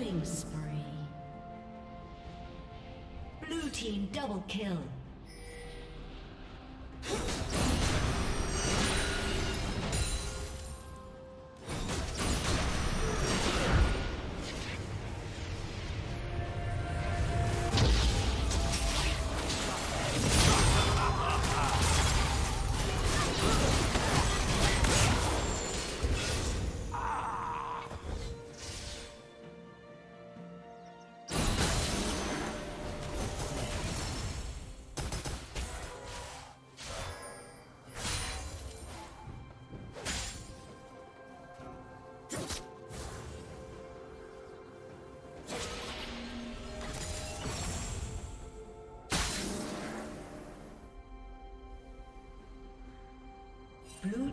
Killing spree. Blue team double kill. Blue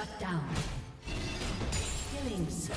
Shut down. Killing spree.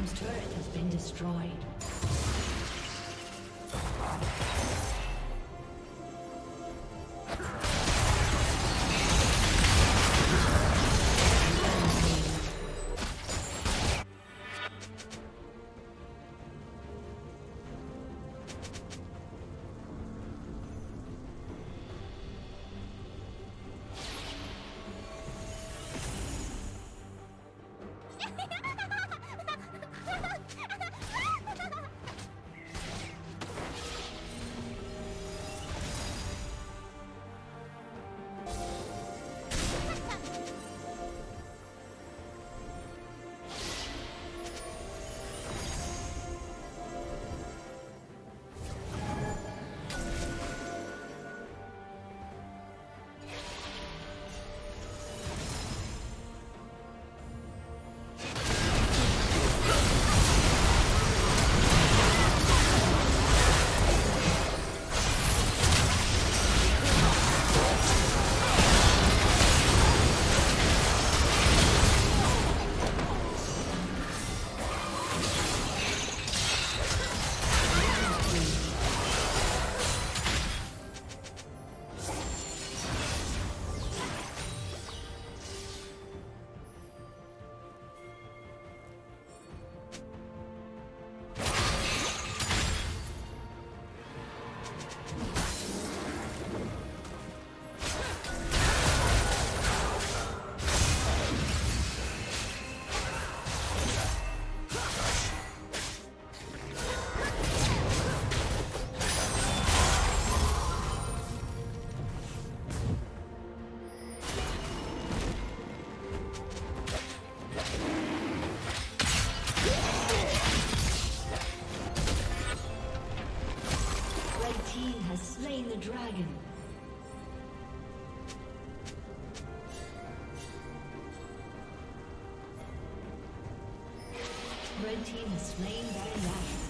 team's turret has been destroyed. Dragon. Red team has slain Baron Nashor.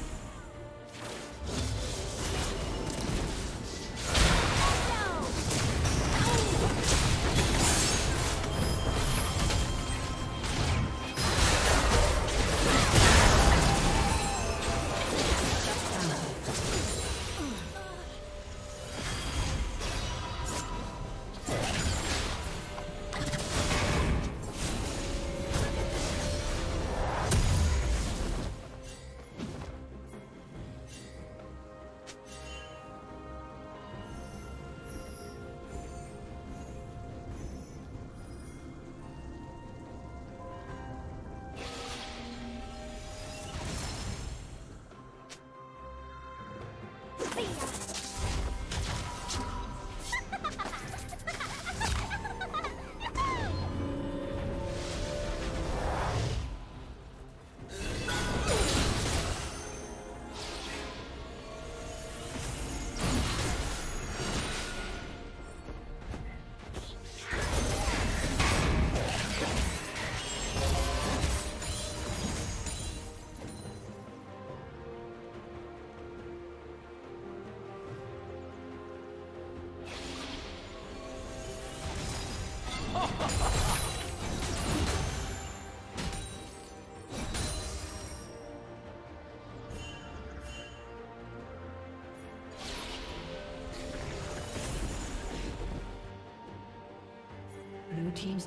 Blue team's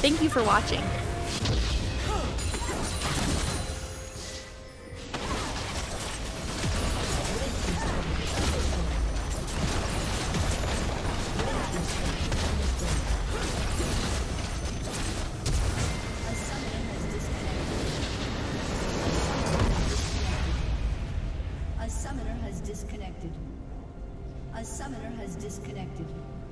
Thank you for watching. A summoner has disconnected.